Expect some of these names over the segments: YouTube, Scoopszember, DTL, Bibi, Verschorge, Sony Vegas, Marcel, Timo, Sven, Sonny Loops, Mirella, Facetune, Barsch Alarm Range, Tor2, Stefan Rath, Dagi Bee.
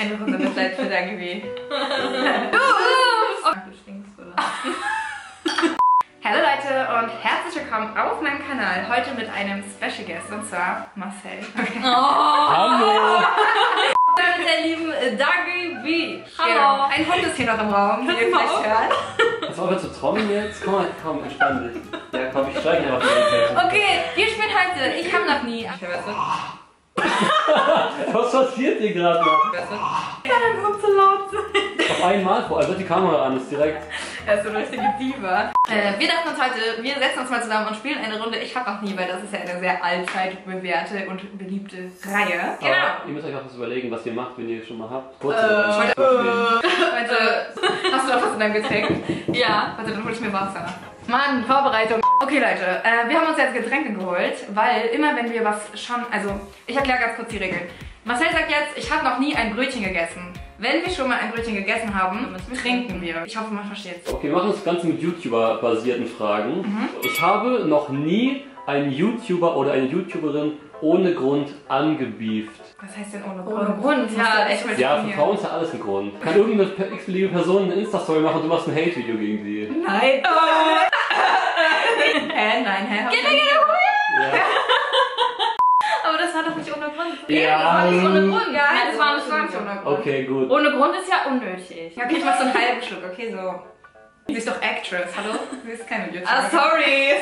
Eine Runde Mitleid für Dagi Bee. Du stinkst, oder? Hallo Leute und herzlich willkommen auf meinem Kanal. Heute mit einem Special Guest und zwar Marcel. Okay. Oh. Hallo! Mit der lieben Dagi Bee. Hallo! Ein Hund ist hier noch im Raum, wie ihr vielleicht hört. Was auch zu trommeln jetzt? Komm, komm, entspann dich. Ja, komm, ich streiche noch mal. Okay, wir spielen heute. Ich kann noch nie. Ich weiß nicht. Was passiert hier gerade noch? Ich kann einfach so laut sein. Auf einmal vor, also die Kamera an, ist direkt. Er ist so eine richtige Diva. Wir dachten uns heute, wir setzen uns mal zusammen und spielen eine Runde. Ich hab noch nie, weil das ist ja eine sehr allzeit bewährte und beliebte Reihe. Genau. Aber ihr müsst euch auch was überlegen, was ihr macht, wenn ihr schon mal habt. Kurz also, hast du noch was in deinem Getränk? Ja. Warte, dann hol ich mir Wasser. Mann, Vorbereitung. Okay Leute, wir haben uns jetzt Getränke geholt, weil immer wenn wir was schon, also ich erkläre ganz kurz die Regeln. Marcel sagt jetzt, ich habe noch nie ein Brötchen gegessen. Wenn wir schon mal ein Brötchen gegessen haben, trinken wir. Ich hoffe, man versteht's. Okay, wir machen das Ganze mit YouTuber-basierten Fragen. Mhm. Ich habe noch nie einen YouTuber oder eine YouTuberin ohne Grund angebieft. Was heißt denn ohne Grund? Ohne Grund? Ja, echt mit ja, für uns ja alles ein Grund. Kann irgendeine x-beliebige Person eine Insta-Story machen und du machst ein Hate-Video gegen sie? Nein! Nein, hä? Ja. Aber das war doch nicht ohne Grund. Ja, das war nicht ohne Grund. Ja, das war nicht ohne Grund. Okay, gut. Ohne Grund ist ja unnötig. Ja, okay, ich mach so einen halben Schluck, okay, so. Sie ist doch Actress, hallo? Sie ist keine YouTuberin. Ah, sorry.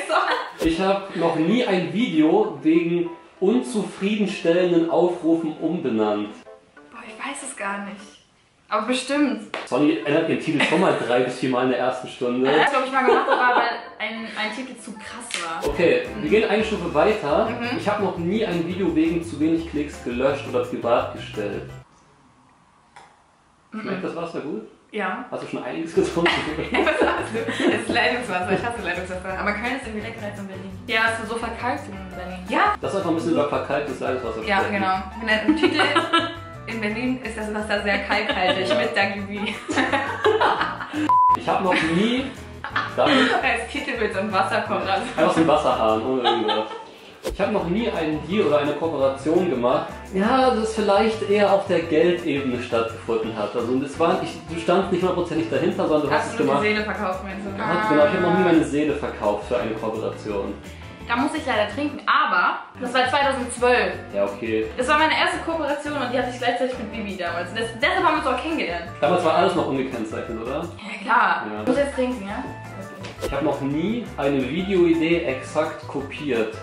Ich habe noch nie ein Video wegen unzufriedenstellenden Aufrufen umbenannt. Boah, ich weiß es gar nicht. Aber bestimmt. Sonny ändert den Titel schon mal 3 bis 4 Mal in der ersten Stunde. Das glaube ich mal gemacht, weil ein Titel zu krass war. Okay, wir gehen eine Stufe weiter. Mhm. Ich habe noch nie ein Video wegen zu wenig Klicks gelöscht oder privat gestellt. Schmeckt das Wasser gut? Ja. Hast du schon einiges getrunken? Es ist Leitungswasser, ich hasse Leitungswasser. Aber Köln ist irgendwie leckerer als in Berlin. Ja, es ist so verkalkt in Berlin. Ja. Das ist einfach ein bisschen über verkalktes Leitungswasser. Ja, genau. Wenn ein Titel in Berlin ist das Wasser sehr kalkhaltig mit Dagi Bee. Ich habe noch nie als Titelbild so ein Wasserkocher. Einfach so ein Wasserhahn oder irgendwas. Ich habe noch nie einen Deal oder eine Kooperation gemacht. Ja, das vielleicht eher auf der Geldebene stattgefunden hat. Also das war, du standst nicht hundertprozentig dahinter, sondern du hast es gemacht. Hast du deine Seele verkauft, meinst du? Genau, ich habe noch nie meine Seele verkauft für eine Kooperation. Da muss ich leider trinken, aber das war 2012. Ja, okay. Das war meine erste Kooperation und die hatte ich gleichzeitig mit Bibi damals. Deshalb haben wir uns auch kennengelernt. Damals war alles noch ungekennzeichnet, oder? Ja, klar. Ja. Du musst jetzt trinken, ja? Okay. Ich habe noch nie eine Videoidee exakt kopiert.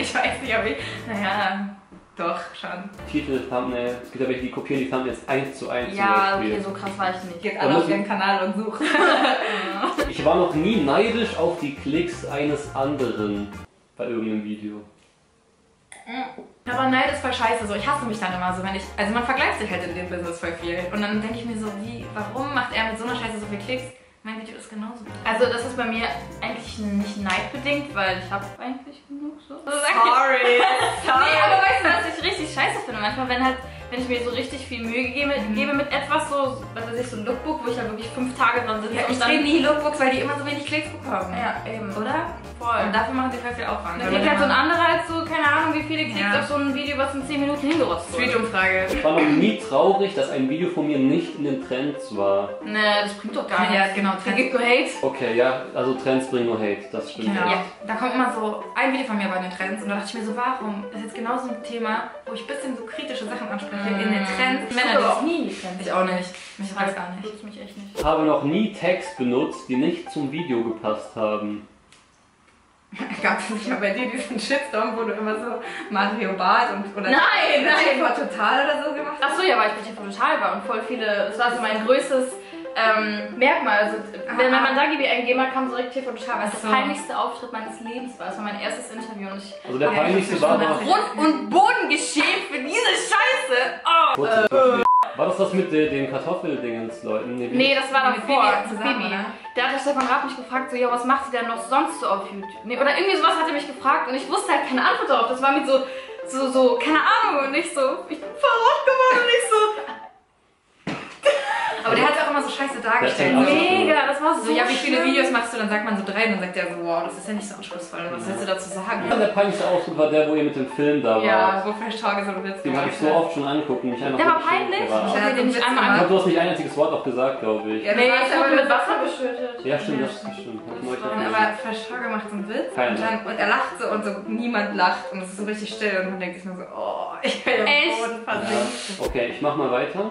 Ich weiß nicht, ob ich... Naja... Doch, schon. Titel, Thumbnail. Es gibt ja welche, die kopieren die Thumbnails 1:1. Ja, okay, so krass war ich nicht. Geht alle auf den Kanal und sucht. Ich war noch nie neidisch auf die Klicks eines anderen bei irgendeinem Video. Aber Neid ist voll scheiße. So, ich hasse mich dann immer so, wenn ich. Also, man vergleicht sich halt in dem Business voll viel. Und dann denke ich mir so, wie, warum macht er mit so einer Scheiße so viel Klicks? Mein Video ist genauso. Also das ist bei mir eigentlich nicht neidbedingt, weil ich habe eigentlich genug so. Sorry! Nee, aber weißt du, was ich richtig scheiße finde? Manchmal, wenn ich mir so richtig viel Mühe gebe mit etwas so, was weiß ich, so ein Lookbook, wo ich ja wirklich 5 Tage dran sitze. Ja, ich drehe nie Lookbooks, weil die immer so wenig Klicks bekommen. Ja, eben. Oder? Voll. Und dafür machen sie voll viel Aufwand. Dann kriegt halt so ein anderer als so, keine Ahnung, wie viele Klicks auf so ein Video, was in 10 Minuten hingerotzt wird. Tweet-Umfrage. Ich war noch nie traurig, dass ein Video von mir nicht in den Trends war. Ne, das bringt doch gar nichts. Ja, genau. Trends. Gibt nur Hate. Okay, ja, also Trends bringen nur Hate, das stimmt. Genau. Ja, da kommt immer so ein Video von mir bei den Trends und da dachte ich mir so, warum? Das ist jetzt genau so ein Thema, wo ich ein bisschen so kritische Sachen anspreche. In den Trends. Männer, das nie. Ich auch nicht. Mich fragt's gar nicht. Ich mich echt nicht. Ich habe noch nie Tags benutzt, die nicht zum Video gepasst haben. Gab es nicht mal bei dir diesen Shitstorm, wo du immer so Mario Bart und oder Chefer Total oder so gemacht hast? Achso, ja, weil ich bei Chefer Total war und voll viele. Das war so mein größtes Merkmal. Also, wenn man Dagi Bee eingeben hat, kam direkt Chefer Total. Was der peinlichste Auftritt meines Lebens war. Das war mein erstes Interview und ich. Also der peinlichste war Grund und Boden geschämt für diese Scheiße! Oh. War das mit den Kartoffeldingens-Leuten? Nee, das war noch vor Bibi. Da hatte Stefan Rath mich gefragt, so, ja, was macht sie denn noch sonst so auf YouTube? Nee, oder irgendwie sowas hat er mich gefragt und ich wusste halt keine Antwort darauf. Das war mit so, keine Ahnung, und ich so, ich bin verrückt geworden und ich so. Aber der hat auch immer so scheiße dargestellt. Das mega, das war so. So ja, wie viele Videos machst du, dann sagt man so 3 und dann sagt der so, wow, das ist ja nicht so anspruchsvoll. Was willst du dazu sagen? Ja, der peinlichste Auftritt war der, wo ihr mit dem Film da wart. Ja, wo Verschorge so witzig. Den habe ich so oft schon angeguckt. Mich der war peinlich? Ich habe den nicht einmal angeguckt. Du hast nicht ein einziges Wort auch gesagt, glaube ich. Ja, nee, ich habe mit Wasser geschüttet. Ja, stimmt, das stimmt. Aber Verschorge macht so einen Witz und er lacht so und so niemand lacht und es ist so richtig still und man denkt sich nur so, oh, ich bin im Boden versinken. Okay, ich mach mal weiter.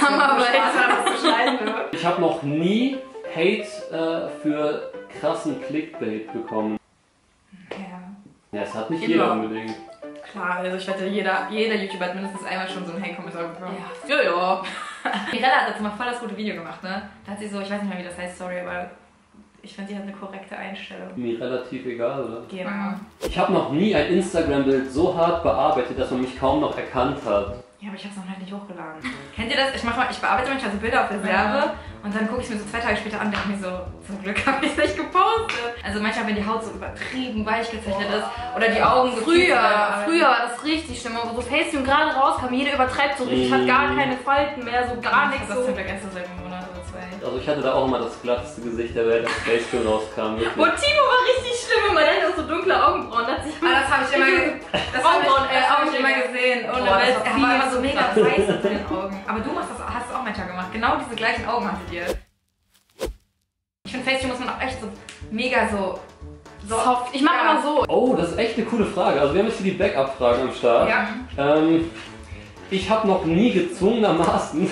Mach mal weiter. Ich habe noch nie Hate für krassen Clickbait bekommen. Ja. Ja, es hat nicht jeder unbedingt. Klar, also ich wette, jeder YouTuber hat mindestens einmal schon so einen Hate-Kommentar bekommen. Ja, ja. Mirella hat jetzt mal voll das gute Video gemacht, ne? Da hat sie so, ich weiß nicht mehr, wie das heißt, sorry, aber ich finde, die hat eine korrekte Einstellung. Mir relativ egal, oder? Genau. Ich habe noch nie ein Instagram-Bild so hart bearbeitet, dass man mich kaum noch erkannt hat. Ja, aber ich habe es noch nicht hochgeladen. Kennt ihr das? Ich bearbeite manchmal so Bilder auf Reserve und dann gucke ich es mir so 2 Tage später an und denke mir so, zum Glück habe ich es nicht gepostet. Also manchmal, wenn die Haut so übertrieben weich gezeichnet ist oder die Augen so früher war das richtig schlimm, wo so Facetune gerade rauskam, jeder übertreibt so richtig, hat gar keine Falten mehr, so gar nichts. Das ist zum Glück erst seit einem Monat oder 2. Also ich hatte da auch immer das glatteste Gesicht der Welt, als Facetune rauskam. Wirklich. Und Timo war richtig schlimm, weil er hat auch so dunkle Augenbrauen. Das habe ich immer gesehen. Ohne Welt. So mega weiß in den Augen. Aber du hast das auch manchmal gemacht. Genau diese gleichen Augen hattet ihr. Ich finde, Facetune muss man auch echt so mega so soft. Ich mache immer so. Oh, das ist echt eine coole Frage. Also wir haben jetzt hier die Backup-Fragen am Start. Ja. Ich habe noch nie gezwungenermaßen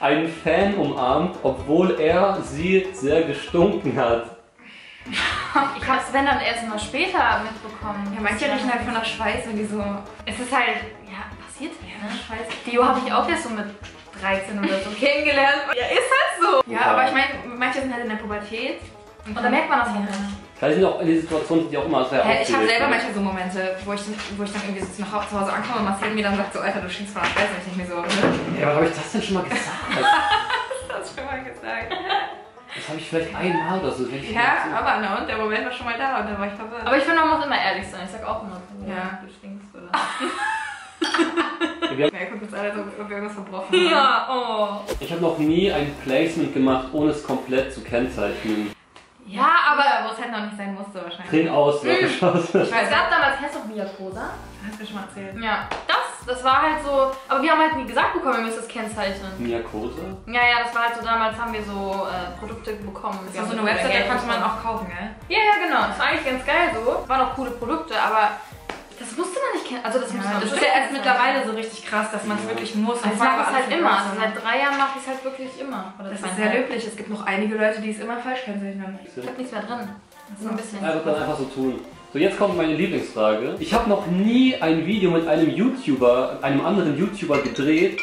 einen Fan umarmt, obwohl er sie sehr gestunken hat. Ich habe Sven dann erst mal später mitbekommen. Ja, manche riechen halt von der Schweiß und die so. Es ist halt, ja, passiert ja, ne? Schweiß. Theo habe ich auch erst so mit 13 oder so kennengelernt. Ja, ist halt so. Ja, aber ich meine, manche sind halt in der Pubertät und da merkt man das nicht. Vielleicht sind auch in der Situation, die auch immer sehr ich habe selber manchmal so Momente, wo ich dann irgendwie so nach zu Hause ankomme und Marcel mir dann sagt so, Alter, du schienst von der Schweiß und ich nicht mehr so. Ne? Ja, aber habe ich das denn schon mal gesagt? Das schon mal gesagt. Das habe ich vielleicht einmal oder so. Ja, aber ne, und der Moment war schon mal da und dann war ich verwirrt. Aber ich finde, man muss immer ehrlich sein. Ich sag auch immer, ja, du stinkst oder. Ja, guck uns alle, ob wir irgendwas verbrochen haben. Ja, oh. Ich habe noch nie ein Placement gemacht, ohne es komplett zu kennzeichnen. Ja, aber wo es halt noch nicht sein musste wahrscheinlich. Tränen aus, ich weiß. Es gab damals Hessok-Miakosa. Hast du schon mal erzählt. Ja, das war halt so, aber wir haben halt nie gesagt bekommen, wir müssen das kennzeichnen. Miakosa? Ja, das war halt so, damals haben wir so Produkte bekommen. Das war so eine Website, da konnte man auch kaufen, gell? Ja, genau. Das war eigentlich ganz geil so. Waren auch coole Produkte, aber das musste man nicht kennen. Also das ist ja erst mittlerweile so richtig krass, dass man es wirklich muss. Also ich mache es halt immer. Also seit 3 Jahren mache ich es halt wirklich immer. Oder das ist sehr löblich. Es gibt noch einige Leute, die es immer falsch kennzeichnen. Ich habe nichts mehr drin. Das ist ein bisschen. Er wird dann einfach so tun. So, jetzt kommt meine Lieblingsfrage. Ich habe noch nie ein Video mit einem anderen YouTuber gedreht,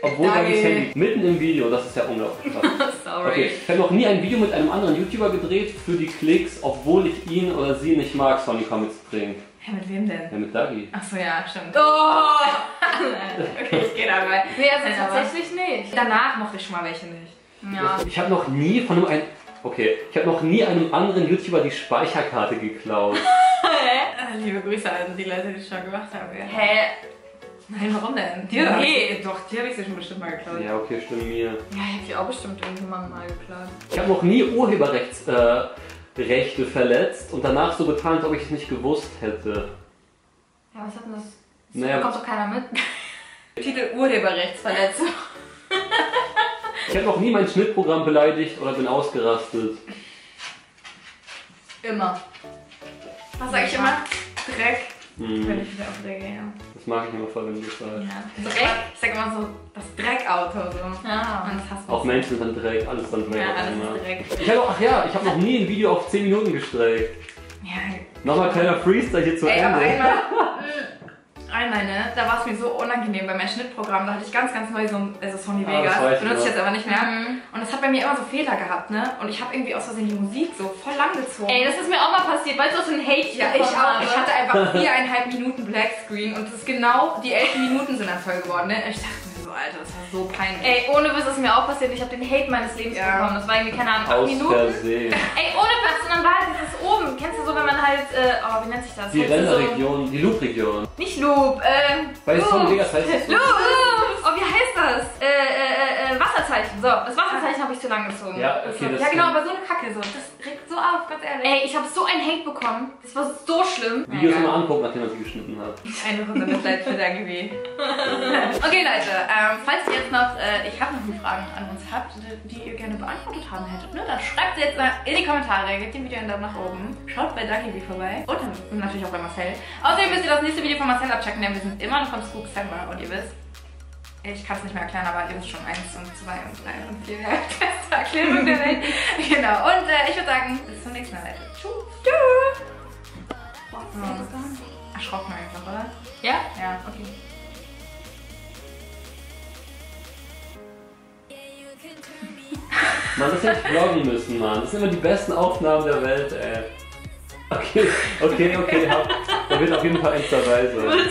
obwohl Dagis Handy mitten im Video, das ist ja unglaublich krass. Sorry. Okay, ich habe noch nie ein Video mit einem anderen YouTuber gedreht für die Klicks, obwohl ich ihn oder sie nicht mag, Sony Comics bringt. Hä, mit wem denn? Ja, mit Dagi. Achso, ja, stimmt. Oh! Nein. Okay, ich gehe dabei. Nee, das tatsächlich nicht. Danach mochte ich schon mal welche nicht. Ja. Ich habe noch nie einem anderen YouTuber die Speicherkarte geklaut. Hä? Liebe Grüße an die Leute, die es schon gemacht haben. Ja. Hä? Nein, warum denn? Dir? Nee, doch, dir habe ich sie schon bestimmt mal geklaut. Ja, okay, stimmt mir. Ja, ich habe die auch bestimmt irgendwann mal geklaut. Ich habe noch nie Urheberrechts... Rechte verletzt und danach so getan, als ob ich es nicht gewusst hätte. Ja, was hat denn das? Das bekommt doch keiner mit. Titel Urheberrechtsverletzung. Ich habe noch nie mein Schnittprogramm beleidigt oder bin ausgerastet. Immer. Was sage ich immer? Dreck. Wenn ich wieder aufrege, ja. Das mag ich immer voll, wenn du das sagst. Ja. Dreck? Ich sag immer so, das Dreckauto. So. Ja. Und das auch Menschen sind dann Dreck, alles dann Dreck. Ja, alles Dreck. Ich habe noch nie ein Video auf 10 Minuten gestreckt. Ja. Nochmal kleiner Freestyle hier zu Ende. Einmal, ne? Da war es mir so unangenehm bei meinem Schnittprogramm. Da hatte ich ganz neu so ein Sony Vegas. Benutze ich jetzt aber nicht mehr. Und das hat bei mir immer so Fehler gehabt, ne? Und ich habe irgendwie aus Versehen die Musik so voll lang gezogen. Ey, das ist mir auch mal passiert, weil es auch so ein Hate hier habe. Ich hatte einfach 4,5 Minuten Blackscreen und das ist genau die 11 Minuten sind dann voll geworden, ne? Ich dachte mir so, Alter, das war so peinlich. Ey, ohne Wiss ist mir auch passiert. Ich habe den Hate meines Lebens bekommen. Das war irgendwie, keine Ahnung, 8 Minuten. Ey, ohne Wiss. Und dann war halt dieses oben. Kennst du so, wenn man halt, wie nennt sich das? Die Renderregion, so die Loop-Region. Nicht Loop. Bei Sony Vegas heißt das so. Loop! Oh, wie heißt das? Wasserzeichen. Wasserzeichen. So, das Wasserzeichen habe ich zu lang gezogen. Ja, okay, das genau, aber so eine Kacke so. Das regt so auf, ganz ehrlich. Ey, ich habe so einen Hate bekommen. Das war so schlimm. Videos mal angucken, nachdem man sie geschnitten hat. Eine Runde Mitleid für Dagi Bee. Okay, Leute, falls ihr jetzt noch, ich habe noch ein paar Fragen an uns habt, die ihr gerne beantwortet haben hättet, ne, dann schreibt sie jetzt mal in die Kommentare, gebt dem Video einen Daumen nach oben, schaut bei Dagi Bee vorbei und natürlich auch bei Marcel. Außerdem müsst ihr das nächste Video von Marcel abchecken, denn wir sind immer noch am Scoopszember und ihr wisst, ich kann es nicht mehr erklären, aber ihr wisst schon 1 und 2 und 3 und 4, ja, beste Erklärung der Welt. Genau, und ich würde sagen, bis zum nächsten Mal, Leute. Tschüss. Tschüss. Erschrocken einfach, oder? Ja? Ja, okay. Man, das hätte ich vloggen müssen, Mann. Das sind immer die besten Aufnahmen der Welt, ey. Okay, da wird auf jeden Fall Insta-Reise.